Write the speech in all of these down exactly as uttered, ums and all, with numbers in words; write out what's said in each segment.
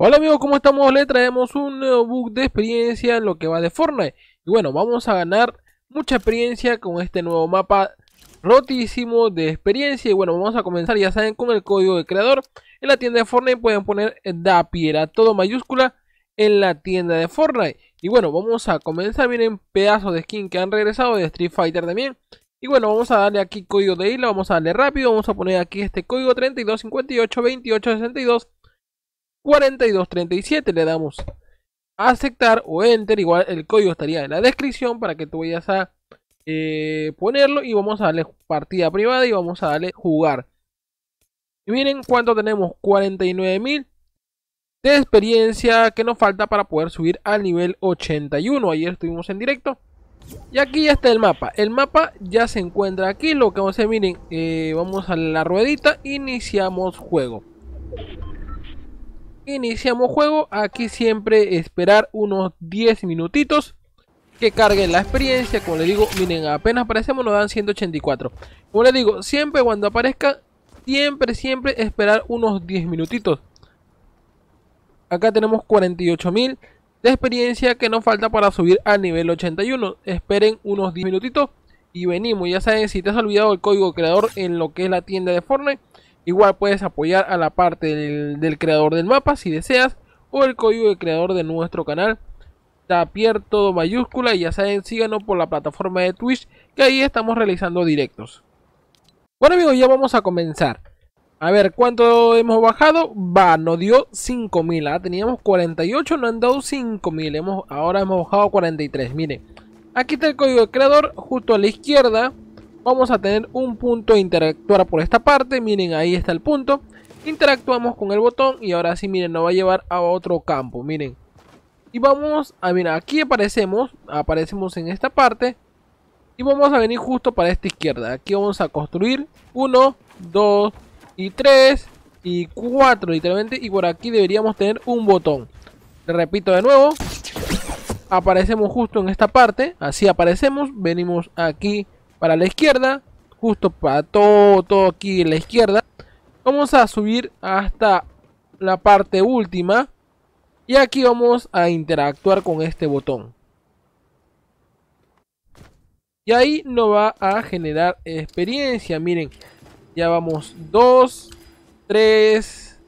Hola amigos, ¿cómo estamos? Le traemos un nuevo book de experiencia en lo que va de Fortnite. Y bueno, vamos a ganar mucha experiencia con este nuevo mapa rotísimo de experiencia. Y bueno, vamos a comenzar, ya saben, con el código de creador. En la tienda de Fortnite pueden poner ThePierYT, todo mayúscula, en la tienda de Fortnite. Y bueno, vamos a comenzar. Vienen pedazos de skin que han regresado de Street Fighter también. Y bueno, vamos a darle aquí código de isla, vamos a darle rápido. Vamos a poner aquí este código treinta y dos cincuenta y ocho veintiocho sesenta y dos cuarenta y dos treinta y siete, le damos a aceptar o enter. Igual el código estaría en la descripción para que tú vayas a eh, ponerlo. Y vamos a darle partida privada y vamos a darle jugar. Y miren cuánto tenemos, cuarenta y nueve mil de experiencia que nos falta para poder subir al nivel ochenta y uno. Ayer estuvimos en directo y aquí ya está el mapa. El mapa ya se encuentra aquí. Lo que vamos a hacer, miren, eh, vamos a la ruedita, iniciamos juego. Iniciamos juego, aquí siempre esperar unos diez minutitos que cargue la experiencia. Como les digo, miren, apenas aparecemos nos dan ciento ochenta y cuatro. Como les digo, siempre cuando aparezca, siempre, siempre esperar unos diez minutitos. Acá tenemos cuarenta y ocho mil de experiencia que nos falta para subir al nivel ochenta y uno. Esperen unos diez minutitos y venimos. Ya saben, si te has olvidado el código creador en lo que es la tienda de Fortnite, igual puedes apoyar a la parte del, del creador del mapa si deseas, o el código de creador de nuestro canal ThePierYT, todo mayúscula. Y ya saben, síganos por la plataforma de Twitch, que ahí estamos realizando directos. Bueno amigos, ya vamos a comenzar. A ver, ¿cuánto hemos bajado? Va, nos dio cinco mil. Ah, teníamos cuarenta y ocho, nos han dado cinco mil. Hemos, ahora hemos bajado cuarenta y tres. Miren, aquí está el código de creador, justo a la izquierda. Vamos a tener un punto de interactuar por esta parte. Miren, ahí está el punto. Interactuamos con el botón y ahora sí, miren, nos va a llevar a otro campo. Miren. Y vamos a, miren, aquí aparecemos. Aparecemos en esta parte. Y vamos a venir justo para esta izquierda. Aquí vamos a construir uno, dos y tres y cuatro literalmente. Y por aquí deberíamos tener un botón. Te repito de nuevo. Aparecemos justo en esta parte. Así aparecemos. Venimos aquí para la izquierda, justo para todo, todo aquí en la izquierda. Vamos a subir hasta la parte última y aquí vamos a interactuar con este botón. Y ahí nos va a generar experiencia. Miren, ya vamos dos, tres,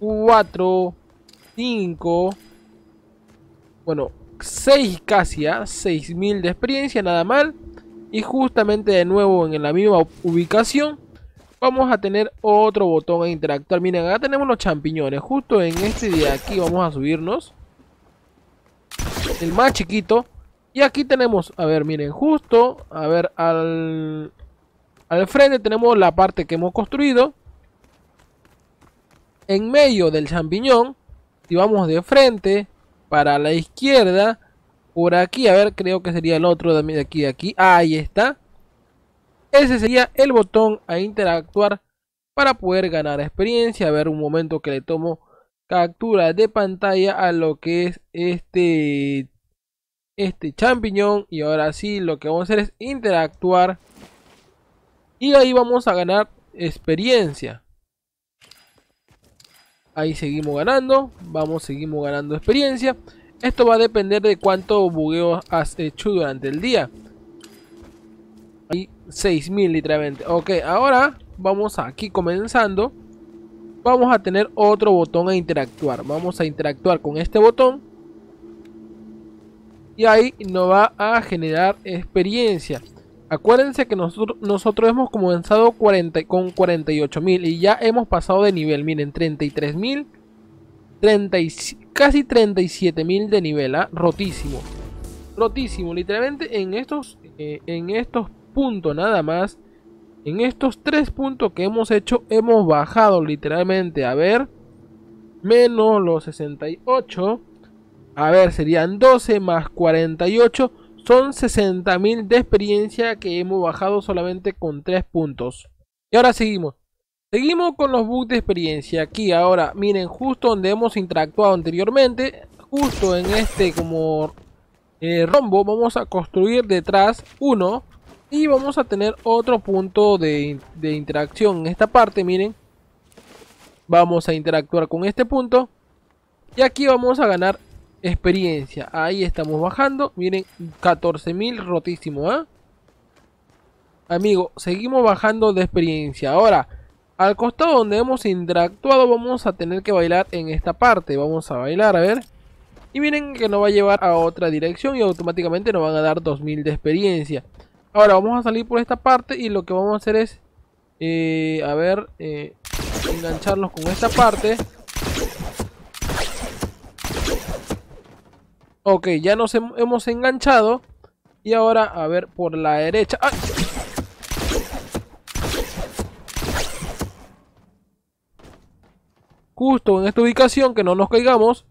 cuatro, cinco, bueno, seis casi, a ¿eh? seis mil de experiencia, nada mal. Y justamente de nuevo en la misma ubicación vamos a tener otro botón a interactuar. Miren, acá tenemos los champiñones. Justo en este de aquí vamos a subirnos. El más chiquito. Y aquí tenemos, a ver, miren, justo, a ver, al, al frente tenemos la parte que hemos construido. En medio del champiñón. Y vamos de frente para la izquierda. Por aquí, a ver, creo que sería el otro de aquí, de aquí. Ahí está. Ese sería el botón a interactuar para poder ganar experiencia. A ver, un momento que le tomo captura de pantalla a lo que es este, este champiñón. Y ahora sí, lo que vamos a hacer es interactuar. Y ahí vamos a ganar experiencia. Ahí seguimos ganando. Vamos, seguimos ganando experiencia. Esto va a depender de cuánto bugueo has hecho durante el día. Hay seis mil literalmente. Ok, ahora vamos aquí comenzando. Vamos a tener otro botón a interactuar. Vamos a interactuar con este botón. Y ahí nos va a generar experiencia. Acuérdense que nosotros, nosotros hemos comenzado cuarenta, con cuarenta y ocho mil. Y ya hemos pasado de nivel. Miren, treinta y tres mil. Casi treinta y siete mil de nivel, ¿eh? Rotísimo. Rotísimo, literalmente en estos, eh, en estos puntos nada más. En estos tres puntos que hemos hecho, hemos bajado literalmente, a ver, menos los sesenta y ocho. A ver, serían doce más cuarenta y ocho. Son sesenta mil de experiencia que hemos bajado solamente con tres puntos. Y ahora seguimos. Seguimos con los bugs de experiencia. Aquí ahora, miren, justo donde hemos interactuado anteriormente, justo en este como eh, rombo, vamos a construir detrás uno. Y vamos a tener otro punto de, de interacción en esta parte, miren. Vamos a interactuar con este punto. Y aquí vamos a ganar experiencia. Ahí estamos bajando. Miren, catorce mil rotísimo, ¿eh? Amigo, seguimos bajando de experiencia. Ahora, al costado donde hemos interactuado, vamos a tener que bailar en esta parte. Vamos a bailar, a ver. Y miren que nos va a llevar a otra dirección y automáticamente nos van a dar dos mil de experiencia. Ahora vamos a salir por esta parte y lo que vamos a hacer es, eh, a ver, eh, engancharnos con esta parte. Ok, ya nos hem- hemos enganchado. Y ahora, a ver, por la derecha. ¡Ay! Justo en esta ubicación, que no nos caigamos,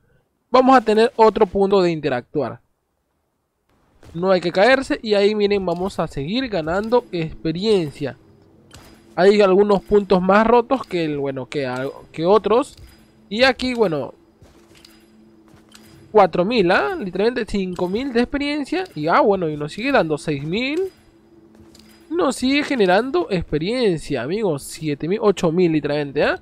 vamos a tener otro punto de interactuar. No hay que caerse y ahí miren, vamos a seguir ganando experiencia. Hay algunos puntos más rotos que, bueno, que, que otros. Y aquí, bueno, cuatro mil, ¿ah? Literalmente cinco mil de experiencia. Y ah, bueno, y nos sigue dando seis mil. Nos sigue generando experiencia, amigos. siete mil, ocho mil literalmente, ¿ah?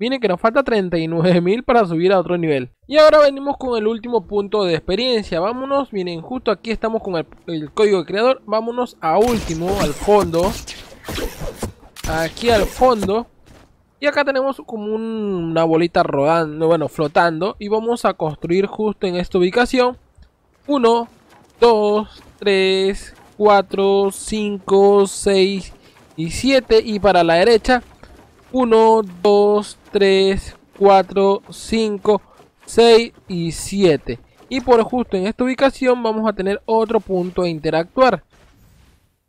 Miren que nos falta treinta y nueve mil para subir a otro nivel. Y ahora venimos con el último punto de experiencia. Vámonos, miren, justo aquí estamos con el, el código de creador. Vámonos a último, al fondo. Aquí al fondo. Y acá tenemos como un, una bolita rodando, bueno, flotando. Y vamos a construir justo en esta ubicación. uno, dos, tres, cuatro, cinco, seis y siete. Y para la derecha. uno, dos, tres, cuatro, cinco, seis y siete. Y por justo en esta ubicación vamos a tener otro punto a interactuar.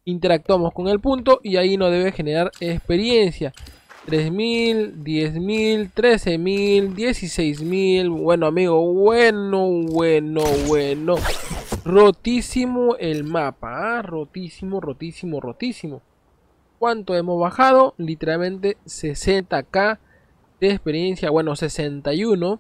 Interactuamos con el punto y ahí nos debe generar experiencia. tres mil, diez mil, trece mil, dieciséis mil. Bueno, amigo, bueno, bueno, bueno. Rotísimo el mapa, ¿eh? Rotísimo, rotísimo, rotísimo. ¿Cuánto hemos bajado? Literalmente sesenta mil de experiencia. Bueno, sesenta y uno.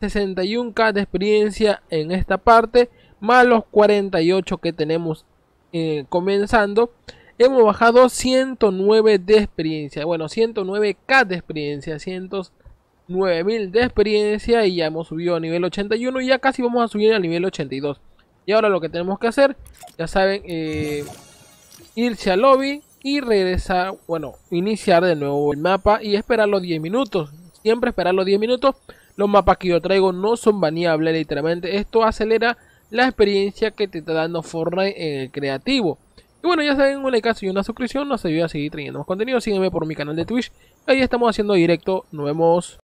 sesenta y un mil de experiencia en esta parte. Más los cuarenta y ocho que tenemos eh, comenzando. Hemos bajado ciento nueve de experiencia. Bueno, ciento nueve mil de experiencia. ciento nueve mil de experiencia. Y ya hemos subido a nivel ochenta y uno. Y ya casi vamos a subir al nivel ochenta y dos. Y ahora lo que tenemos que hacer, ya saben, eh, irse al lobby. Y regresar, bueno, iniciar de nuevo el mapa y esperar los diez minutos. Siempre esperar los diez minutos. Los mapas que yo traigo no son baneables, literalmente. Esto acelera la experiencia que te está dando Fortnite en el creativo. Y bueno, ya saben, un like y una suscripción nos ayuda a seguir trayendo más contenido. Sígueme por mi canal de Twitch. Ahí estamos haciendo directo. Nos vemos.